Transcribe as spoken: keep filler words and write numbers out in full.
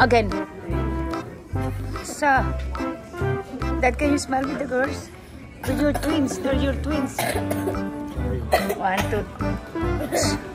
again. Sir, that can you smell with the girls? They're your twins, they're your twins. One, two, three.